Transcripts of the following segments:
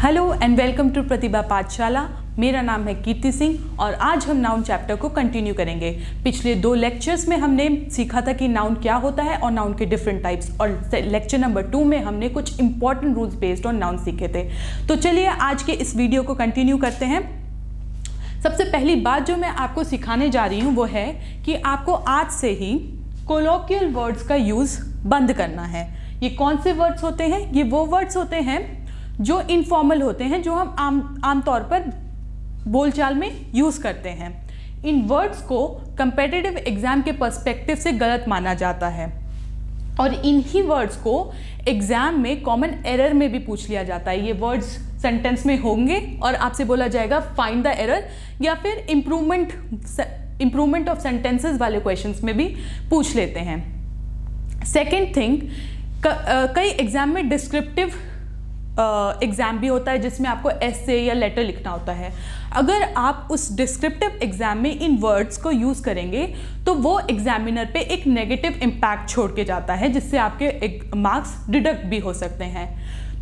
Hello and welcome to Pratibha Pathshala. मेरा नाम है कीर्ति सिंह और आज हम नाउन चैप्टर को कंटिन्यू करेंगे। पिछले दो लेक्चर्स में हमने सीखा था कि नाउन क्या होता है और नाउन के डिफरेंट टाइप्स, और लेक्चर नंबर 2 में हमने कुछ important rules based on noun सीखे थे। तो चलिए आज के इस वीडियो को कंटिन्यू करते हैं। सबसे पहली बात जो मैं आपको सिखाने जा रही हूँ वो है कि आपको आज से ही कोलोकियल वर्ड्स का यूज़ बंद करना है। ये कौन से वर्ड्स होते हैं? ये वो वर्ड्स होते हैं जो इनफॉर्मल होते हैं, जो हम आमतौर पर बोलचाल में यूज़ करते हैं। इन वर्ड्स को कम्पिटिटिव एग्ज़ाम के पर्सपेक्टिव से गलत माना जाता है और इन्हीं वर्ड्स को एग्ज़ाम में कॉमन एरर में भी पूछ लिया जाता है। ये वर्ड्स सेंटेंस में होंगे और आपसे बोला जाएगा फाइंड द एरर, या फिर इम्प्रूवमेंट ऑफ सेंटेंसेस वाले क्वेश्चंस में भी पूछ लेते हैं। सेकेंड थिंग, कई एग्ज़ाम में डिस्क्रिप्टिव एग्ज़ाम भी होता है जिसमें आपको एसे या लेटर लिखना होता है। अगर आप उस डिस्क्रिप्टिव एग्ज़ाम में इन वर्ड्स को यूज़ करेंगे तो वो एग्ज़ामिनर पे एक नेगेटिव इम्पैक्ट छोड़ के जाता है, जिससे आपके मार्क्स डिडक्ट भी हो सकते हैं।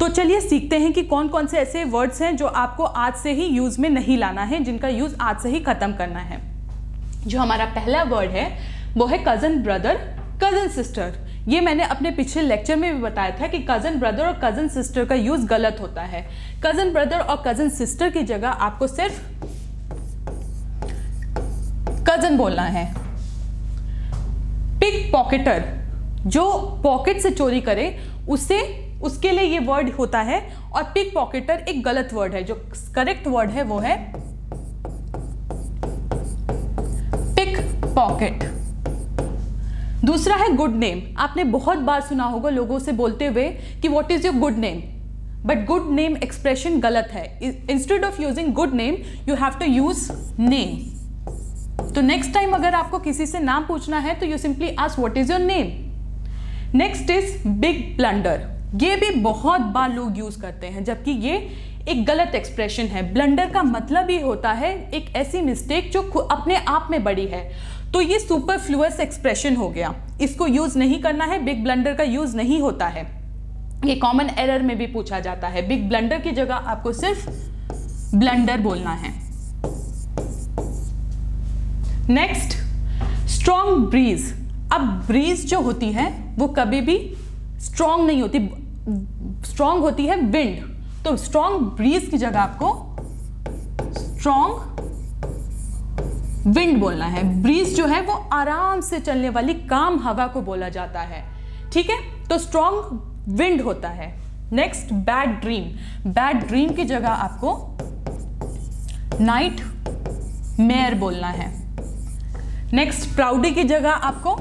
तो चलिए सीखते हैं कि कौन कौन से ऐसे वर्ड्स हैं जो आपको आज से ही यूज़ में नहीं लाना है, जिनका यूज़ आज से ही ख़त्म करना है। जो हमारा पहला वर्ड है वो है कज़न ब्रदर, कज़न सिस्टर। ये मैंने अपने पिछले लेक्चर में भी बताया था कि कज़न ब्रदर और कज़न सिस्टर का यूज़ गलत होता है। कज़न ब्रदर और कज़न सिस्टर की जगह आपको सिर्फ कज़न बोलना है। पिक पॉकेटर, जो पॉकेट से चोरी करे, उसे उसके लिए ये वर्ड होता है। और पिक पॉकेटर एक गलत वर्ड है। जो करेक्ट वर्ड है वो है पिक पॉकेट। दूसरा है गुड नेम। आपने बहुत बार सुना होगा लोगों से बोलते हुए कि what is your good name, but good name expression गलत है। Instead of using good name you have to use name. तो नेक्स्ट टाइम अगर आपको किसी से नाम पूछना है तो you simply ask what is your name. Next is big blunder. ये भी बहुत बार लोग यूज़ करते हैं, जबकि ये एक गलत एक्सप्रेशन है। ब्लंडर का मतलब ही होता है एक ऐसी मिस्टेक जो अपने आप में बड़ी है। तो ये सुपरफ्लुअस एक्सप्रेशन हो गया, इसको यूज़ नहीं करना है। बिग ब्लंडर का यूज़ नहीं होता है, ये कॉमन एरर में भी पूछा जाता है। बिग ब्लंडर की जगह आपको सिर्फ ब्लंडर बोलना है। Next, strong breeze. अब ब्रीज जो होती है वो कभी भी स्ट्रॉन्ग नहीं होती, स्ट्रॉन्ग होती है विंड। तो स्ट्रॉन्ग ब्रीज की जगह आपको स्ट्रॉन्ग विंड बोलना है। ब्रीज जो है वो आराम से चलने वाली काम हवा को बोला जाता है, ठीक है? तो स्ट्रॉन्ग विंड होता है। Next, bad dream. Bad dream की जगह आपको नाइट मेयर बोलना है। नेक्स्ट, प्राउडी की जगह आपको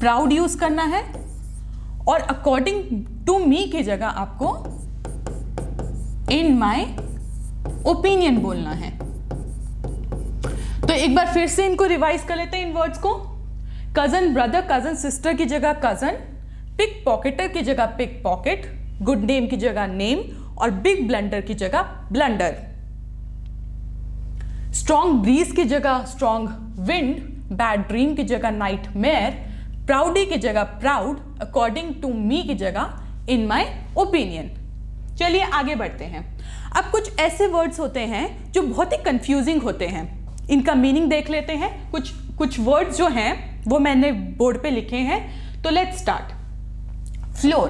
प्राउड यूज करना है, और अकॉर्डिंग टू मी की जगह आपको इन माय ओपिनियन बोलना है। तो एक बार फिर से इनको रिवाइज कर लेते हैं, इन वर्ड्स को। कज़न ब्रदर कज़न सिस्टर की जगह कज़न, पिक पॉकेटर की जगह पिक पॉकेट, गुड नेम की जगह नेम, और बिग ब्लंडर की जगह ब्लंडर। स्ट्रॉन्ग ब्रीज की जगह स्ट्रॉन्ग विंड, बैड ड्रीम की जगह नाइट मेयर, प्राउडी की जगह प्राउड, अकॉर्डिंग टू मी की जगह इन माई ओपिनियन। चलिए आगे बढ़ते हैं। अब कुछ ऐसे वर्ड्स होते हैं जो बहुत ही कंफ्यूजिंग होते हैं, इनका मीनिंग देख लेते हैं। कुछ वर्ड्स जो हैं वो मैंने बोर्ड पे लिखे हैं, तो लेट्स स्टार्ट। फ्लोर।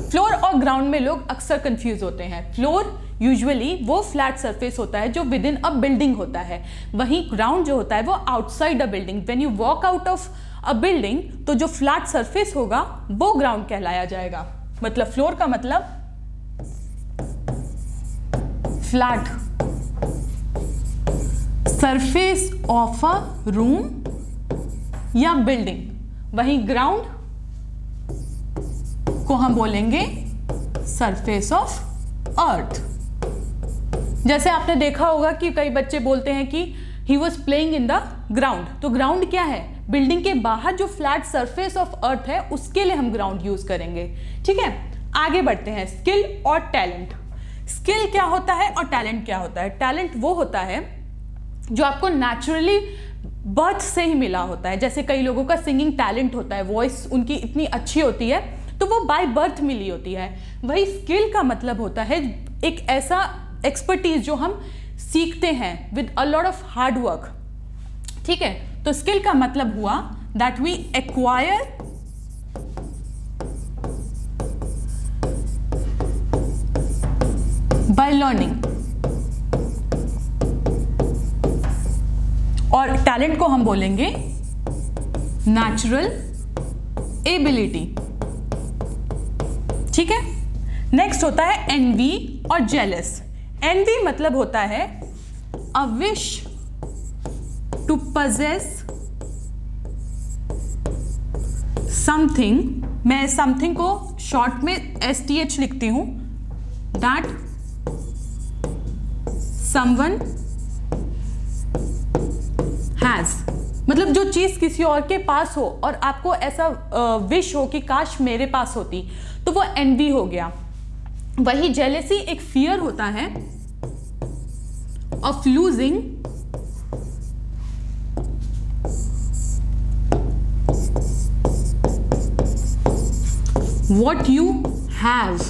फ्लोर और ग्राउंड में लोग अक्सर कंफ्यूज होते हैं। फ्लोर यूजुअली वो फ्लैट सरफेस होता है जो विद इन अ बिल्डिंग होता है, वहीं ग्राउंड जो होता है वो outside a building. When you walk out of a building, तो जो फ्लैट सरफेस होगा वो ग्राउंड कहलाया जाएगा। मतलब फ्लोर का मतलब flat surface of a room या बिल्डिंग। वहीं ग्राउंड को हम बोलेंगे सरफेस ऑफ अर्थ। जैसे आपने देखा होगा कि कई बच्चे बोलते हैं कि he was playing in the ground. तो ग्राउंड क्या है? बिल्डिंग के बाहर जो फ्लैट सरफेस ऑफ अर्थ है उसके लिए हम ग्राउंड यूज करेंगे, ठीक है? आगे बढ़ते हैं, स्किल और टैलेंट। स्किल क्या होता है और टैलेंट क्या होता है? टैलेंट वो होता है जो आपको नेचुरली बर्थ से ही मिला होता है। जैसे कई लोगों का सिंगिंग टैलेंट होता है, वॉइस उनकी इतनी अच्छी होती है तो वो बाय बर्थ मिली होती है। वही स्किल का मतलब होता है एक ऐसा एक्सपर्टीज जो हम सीखते हैं with a lot of hard work, ठीक है। तो स्किल का मतलब हुआ that we acquire by learning, और टैलेंट को हम बोलेंगे नेचुरल एबिलिटी, ठीक है। नेक्स्ट होता है एनवी और जेलस। एनवी मतलब होता है a wish to possess something, मैं समथिंग को शॉर्ट में STH लिखती हूं, दैट समवन हैज, मतलब जो चीज किसी और के पास हो और आपको ऐसा विश हो कि काश मेरे पास होती, तो वो एनवी हो गया। वही जेलेसी एक फियर होता है of losing what you have,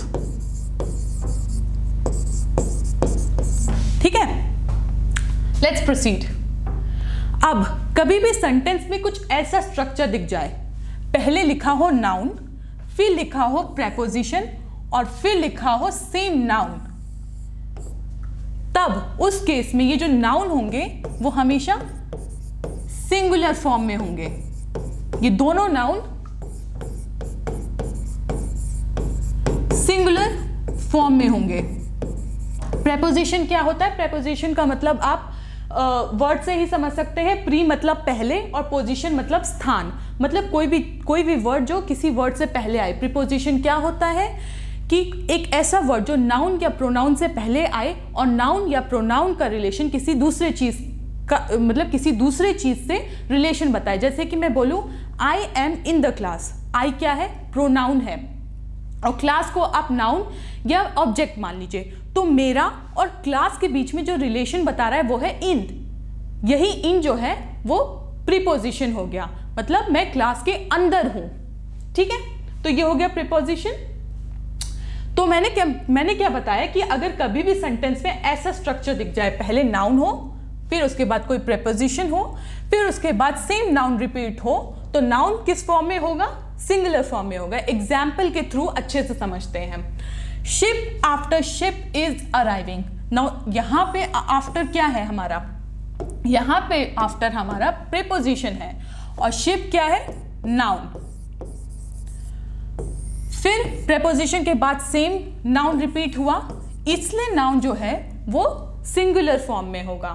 ठीक है। Let's proceed. अब कभी भी सेंटेंस में कुछ ऐसा स्ट्रक्चर दिख जाए, पहले लिखा हो नाउन, फिर लिखा हो प्रेपोजिशन और फिर लिखा हो सेम नाउन, तब उस केस में ये जो नाउन होंगे वो हमेशा सिंगुलर फॉर्म में होंगे। ये दोनों नाउन सिंगुलर फॉर्म में होंगे। प्रेपोजिशन क्या होता है? प्रेपोजिशन का मतलब आप वर्ड से ही समझ सकते हैं। प्री मतलब पहले और पोजिशन मतलब स्थान, मतलब कोई भी वर्ड जो किसी वर्ड से पहले आए। प्रीपोजिशन क्या होता है कि एक ऐसा वर्ड जो नाउन या प्रोनाउन से पहले आए और नाउन या प्रोनाउन का रिलेशन किसी दूसरे चीज़ का, मतलब किसी दूसरे चीज़ से रिलेशन बताए। जैसे कि मैं बोलूँ I am in the class, I क्या है? प्रोनाउन है, और क्लास को आप नाउन या ऑब्जेक्ट मान लीजिए, तो मेरा और क्लास के बीच में जो रिलेशन बता रहा है वो है इन। यही इन जो है वो प्रीपोजिशन हो गया, मतलब मैं क्लास के अंदर हूं, ठीक है। तो ये हो गया प्रीपोजिशन। तो मैंने क्या बताया कि अगर कभी भी सेंटेंस में ऐसा स्ट्रक्चर दिख जाए, पहले नाउन हो, फिर उसके बाद कोई प्रीपोजिशन हो, फिर उसके बाद सेम नाउन रिपीट हो, तो नाउन किस फॉर्म में होगा? सिंगुलर फॉर्म में होगा। एग्जाम्पल के थ्रू अच्छे से समझते हैं हम। Ship after ship is arriving. Now यहाँ पे आफ्टर क्या है हमारा? यहाँ पे आफ्टर हमारा प्रीपोजिशन है, और शिप क्या है? नाउन। फिर प्रीपोजिशन के बाद सेम नाउन रिपीट हुआ, इसलिए नाउन जो है वो सिंगुलर फॉर्म में होगा।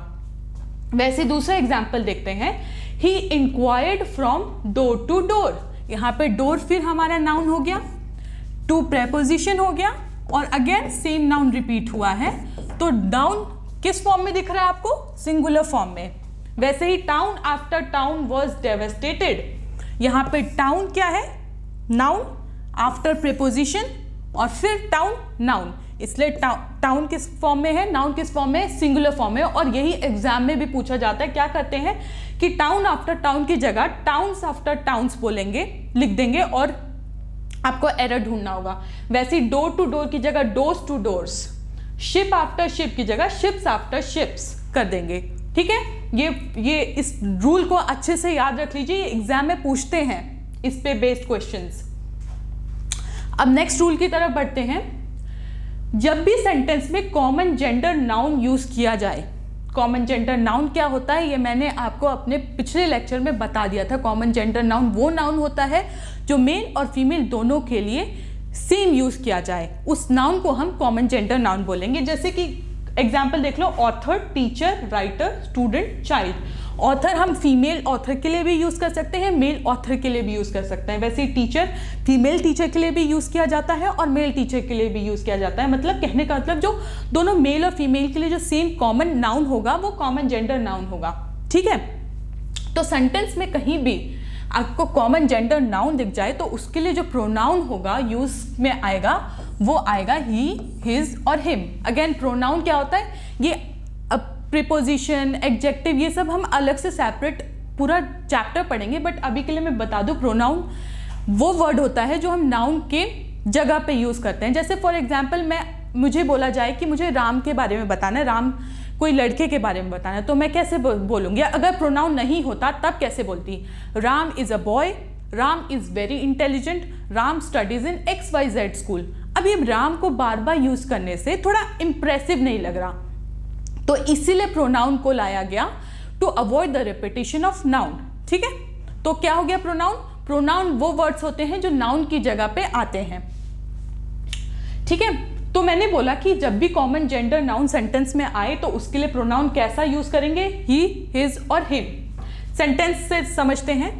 वैसे दूसरा एग्जाम्पल देखते हैं, he inquired from door to door. यहाँ पे डोर फिर हमारा नाउन हो गया, टू प्रीपोजिशन हो गया, और अगेन सेम नाउन रिपीट हुआ है। तो नाउन किस फॉर्म में दिख रहा है आपको? सिंगुलर फॉर्म में। वैसे ही town after town was devastated, यहाँ पे टाउन क्या है? नाउन, आफ्टर प्रीपोजिशन और फिर टाउन नाउन, इसलिए टाउन किस फॉर्म में है? नाउन किस फॉर्म में? सिंगुलर फॉर्म में। और यही एग्जाम में भी पूछा जाता है, क्या करते हैं कि टाउन आफ्टर टाउन की जगह टाउन्स आफ्टर टाउन्स बोलेंगे, लिख देंगे, और आपको एरर ढूंढना होगा। वैसे डोर टू डोर की जगह doors to doors, ship after ship की जगह शिप्स आफ्टर शिप्स कर देंगे, ठीक है। ये इस रूल को अच्छे से याद रख लीजिए, एग्जाम में पूछते हैं इस पे बेस्ड क्वेश्चंस। अब नेक्स्ट रूल की तरफ बढ़ते हैं। जब भी सेंटेंस में कॉमन जेंडर नाउन यूज किया जाए, कॉमन जेंडर नाउन क्या होता है? ये मैंने आपको अपने पिछले लेक्चर में बता दिया था। कॉमन जेंडर नाउन वो नाउन होता है जो मेल और फीमेल दोनों के लिए सेम यूज किया जाए, उस नाउन को हम कॉमन जेंडर नाउन बोलेंगे। जैसे कि एग्जाम्पल देख लो, author, teacher, writer, student, child. Author हम फीमेल ऑथर के लिए भी यूज कर सकते हैं, मेल ऑथर के लिए भी यूज कर सकते हैं। वैसे टीचर फीमेल टीचर के लिए भी यूज किया जाता है और मेल टीचर के लिए भी यूज किया जाता है। मतलब कहने का मतलब जो दोनों मेल और फीमेल के लिए जो सेम कॉमन नाउन होगा वो कॉमन जेंडर नाउन होगा, ठीक है। तो सेंटेंस में कहीं भी आपको कॉमन जेंडर नाउन दिख जाए तो उसके लिए जो प्रोनाउन होगा यूज में आएगा वो आएगा ही, हिज और हिम। अगेन प्रोनाउन क्या होता है? ये प्रीपोजिशन, एडजेक्टिव, ये सब हम अलग से सेपरेट पूरा चैप्टर पढ़ेंगे, बट अभी के लिए मैं बता दूं, प्रोनाउन वो वर्ड होता है जो हम नाउन के जगह पे यूज़ करते हैं। जैसे फॉर एग्जांपल मैं मुझे बोला जाए कि मुझे राम के बारे में बताना है, राम कोई लड़के के बारे में बताना है, तो मैं कैसे बोलूँगी? अगर प्रोनाउन नहीं होता तब कैसे बोलती? Ram is a boy, Ram is very intelligent, Ram studies in XYZ school. अब ये राम को बार बार यूज़ करने से थोड़ा इम्प्रेसिव नहीं लग रहा, तो इसीलिए प्रोनाउन को लाया गया to avoid the repetition of noun. ठीक है, तो क्या हो गया प्रोनाउन? प्रोनाउन वो वर्ड्स होते हैं जो नाउन की जगह पे आते हैं। ठीक है, तो मैंने बोला कि जब भी कॉमन जेंडर नाउन सेंटेंस में आए तो उसके लिए प्रोनाउन कैसा यूज करेंगे, ही, हिज और हिम। सेंटेंस से समझते हैं,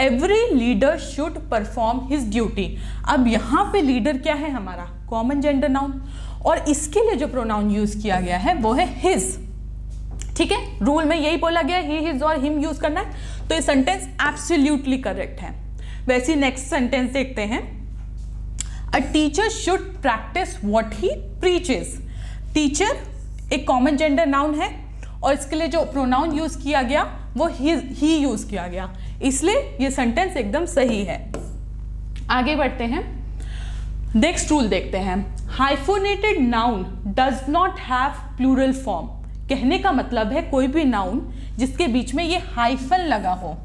every leader should perform his duty. अब यहाँ पे लीडर क्या है हमारा? कॉमन जेंडर नाउन, और इसके लिए जो प्रोनाउन यूज किया गया है वो है हिज। ठीक है, रूल में यही बोला गया ही, हिज और हिम यूज करना है, तो ये सेंटेंस एब्सोल्युटली करेक्ट है। वैसे नेक्स्ट सेंटेंस देखते हैं, a teacher should practice what he preaches. Teacher एक कॉमन जेंडर नाउन है और इसके लिए जो प्रोनाउन यूज किया गया वो ही यूज किया गया, इसलिए ये सेंटेंस एकदम सही है। आगे बढ़ते हैं, नेक्स्ट रूल देखते हैं, hyphenated noun does not have plural form. कहने का मतलब है कोई भी नाउन जिसके बीच में ये हाइफन लगा हो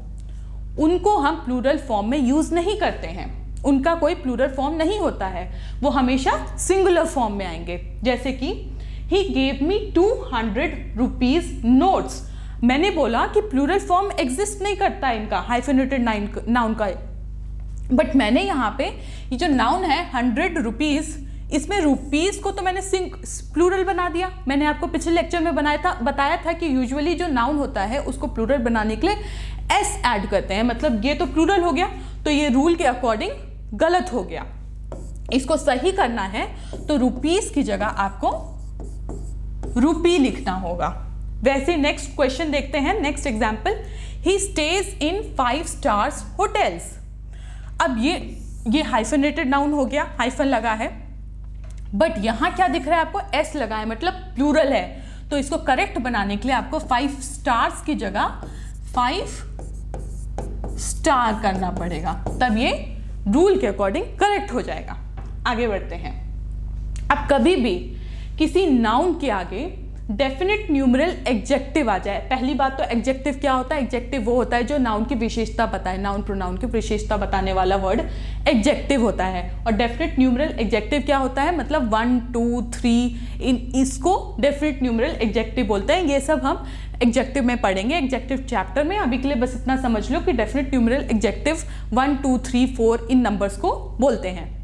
उनको हम प्लूरल फॉर्म में यूज नहीं करते हैं, उनका कोई प्लूरल फॉर्म नहीं होता है, वो हमेशा सिंगुलर फॉर्म में आएंगे। जैसे कि he gave me 200 rupees notes, मैंने बोला कि प्लूरल फॉर्म एग्जिस्ट नहीं करता है इनका, हाइफेनेटेड नाउन का, बट मैंने यहाँ पे ये जो नाउन है 100 रुपीज, इसमें रुपीज़ को तो मैंने प्लूरल बना दिया। मैंने आपको पिछले लेक्चर में बताया था कि यूजुअली जो नाउन होता है उसको प्लूरल बनाने के लिए एस ऐड करते हैं, मतलब ये तो प्लूरल हो गया, तो ये रूल के अकॉर्डिंग गलत हो गया। इसको सही करना है तो रुपीज़ की जगह आपको रुपी लिखना होगा। वैसे नेक्स्ट क्वेश्चन देखते हैं, next example, he stays in 5 stars hotels. अब ये हाइफनेटेड नाउन हो गया, हाइफन लगा है, बट यहाँ क्या दिख रहा है आपको, एस लगा है, मतलब प्लूरल है, तो इसको करेक्ट बनाने के लिए आपको 5 स्टार्स की जगह 5 स्टार करना पड़ेगा, तब ये रूल के अकॉर्डिंग करेक्ट हो जाएगा। आगे बढ़ते हैं, अब कभी भी किसी नाउन के आगे डेफिनेट न्यूमरल एग्जेक्टिव आ जाए, पहली बात तो एग्जेक्टिव क्या होता है? एग्जेक्टिव वो होता है जो नाउन की विशेषता बताए, नाउन प्रोनाउन की विशेषता बताने वाला वर्ड एग्जेक्टिव होता है, और डेफिनेट न्यूमरल एग्जेक्टिव क्या होता है, मतलब 1, 2, 3 इसको डेफिनेट न्यूमरल एग्जेक्टिव बोलते हैं। ये सब हम एग्जेक्टिव में पढ़ेंगे, एग्जेक्टिव चैप्टर में। अभी के लिए बस इतना समझ लो कि डेफिनेट न्यूमरल एग्जेक्टिव 1, 2, 3, 4 इन नंबर्स को बोलते हैं।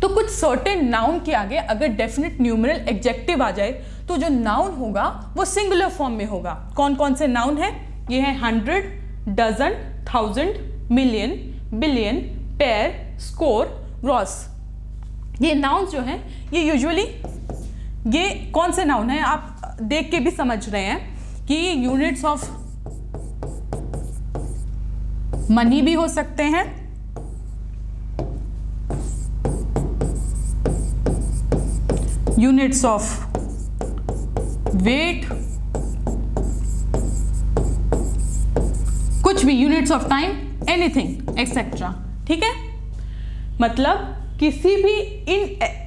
तो कुछ सर्टेन नाउन के आगे अगर डेफिनेट न्यूमरल एग्जेक्टिव आ जाए तो जो नाउन होगा वो सिंगुलर फॉर्म में होगा। कौन कौन से नाउन है? ये है 100, dozen, 1000, million, billion, pair, score, gross. ये नाउन जो हैं ये यूजुअली, ये कौन से नाउन हैं आप देख के भी समझ रहे हैं कि ये यूनिट्स ऑफ मनी भी हो सकते हैं, यूनिट्स ऑफ वेट, कुछ भी, units of time, anything etcetera. ठीक है, मतलब किसी भी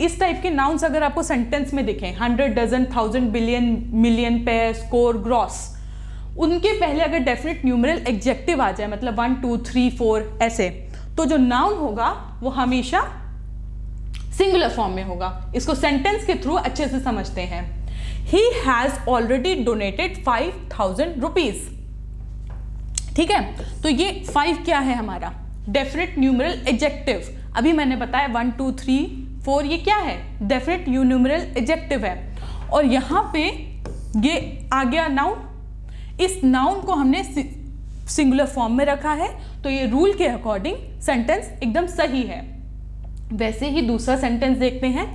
इस टाइप के नाउन्स अगर आपको सेंटेंस में दिखें, 100, dozen, 1000, billion, million, pair, score, gross, उनके पहले अगर डेफिनेट न्यूमरल एग्जेक्टिव आ जाए, मतलब 1, 2, 3, 4 ऐसे, तो जो नाउन होगा वो हमेशा सिंगुलर फॉर्म में होगा। इसको सेंटेंस के थ्रू अच्छे से समझते हैं, he has already donated 5000 rupees. ठीक है, तो ये 5 क्या है हमारा? Definite numeral adjective. अभी मैंने बताया 1, 2, 3, 4 ये क्या है? डेफिनेट न्यूमरल एडजेक्टिव है, और यहाँ पे ये आ गया नाउन। इस नाउन को हमने सिंगुलर फॉर्म में रखा है, तो ये रूल के अकॉर्डिंग सेंटेंस एकदम सही है। वैसे ही दूसरा सेंटेंस देखते हैं,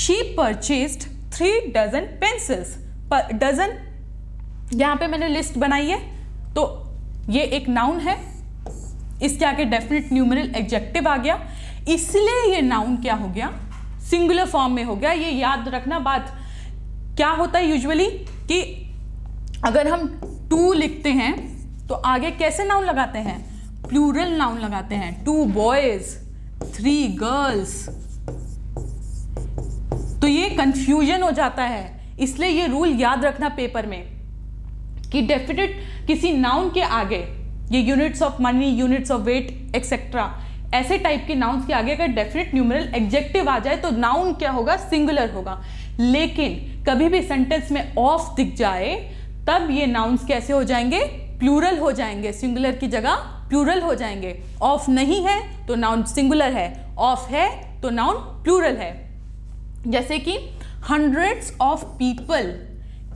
she purchased 3 dozen pencils. Dozen यहाँ पे मैंने लिस्ट बनाई है, तो ये एक नाउन है, इसके आगे डेफिनेट न्यूमरल एडजेक्टिव आ गया, इसलिए ये नाउन क्या हो गया? सिंगुलर फॉर्म में हो गया। ये याद रखना बात, क्या होता है यूजुअली कि अगर हम 2 लिखते हैं तो आगे कैसे नाउन लगाते हैं? प्लूरल नाउन लगाते हैं, 2 बॉयज, 3 गर्ल्स, तो ये कंफ्यूजन हो जाता है। इसलिए ये रूल याद रखना पेपर में कि डेफिनेट किसी नाउन के आगे, ये units of money, units of weight etcetera, ऐसे टाइप के नाउन्स के आगे अगर डेफिनेट न्यूमरल एग्जेक्टिव आ जाए तो नाउन क्या होगा, सिंगुलर होगा। लेकिन कभी भी सेंटेंस में ऑफ दिख जाए तब ये नाउन्स कैसे हो जाएंगे, प्लूरल हो जाएंगे, सिंगुलर की जगह प्लूरल हो जाएंगे। ऑफ नहीं है तो नाउन सिंगुलर है, ऑफ है तो नाउन प्लूरल है। जैसे कि hundreds of people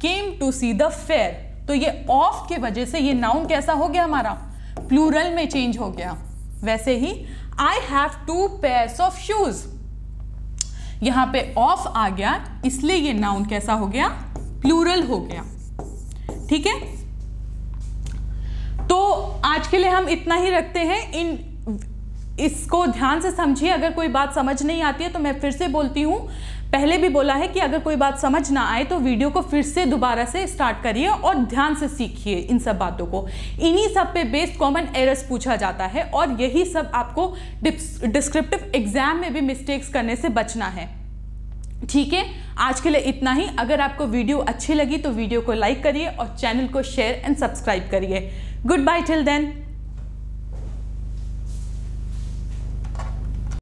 came to see the fair, तो ये ऑफ के वजह से ये नाउन कैसा हो गया हमारा, प्लूरल में चेंज हो गया। वैसे ही I have 2 pairs of shoes, यहाँ पे ऑफ आ गया इसलिए ये नाउन कैसा हो गया, प्लूरल हो गया। ठीक है, तो आज के लिए हम इतना ही रखते हैं। इसको ध्यान से समझिए, अगर कोई बात समझ नहीं आती है तो मैं फिर से बोलती हूँ, पहले भी बोला है कि अगर कोई बात समझ ना आए तो वीडियो को फिर से दोबारा से स्टार्ट करिए और ध्यान से सीखिए इन सब बातों को। इन्हीं सब पे बेस्ड कॉमन एरर्स पूछा जाता है और यही सब आपको डिस्क्रिप्टिव एग्जाम में भी मिस्टेक्स करने से बचना है। ठीक है, आज के लिए इतना ही। अगर आपको वीडियो अच्छी लगी तो वीडियो को लाइक करिए और चैनल को शेयर एंड सब्सक्राइब करिए। Good bye till then.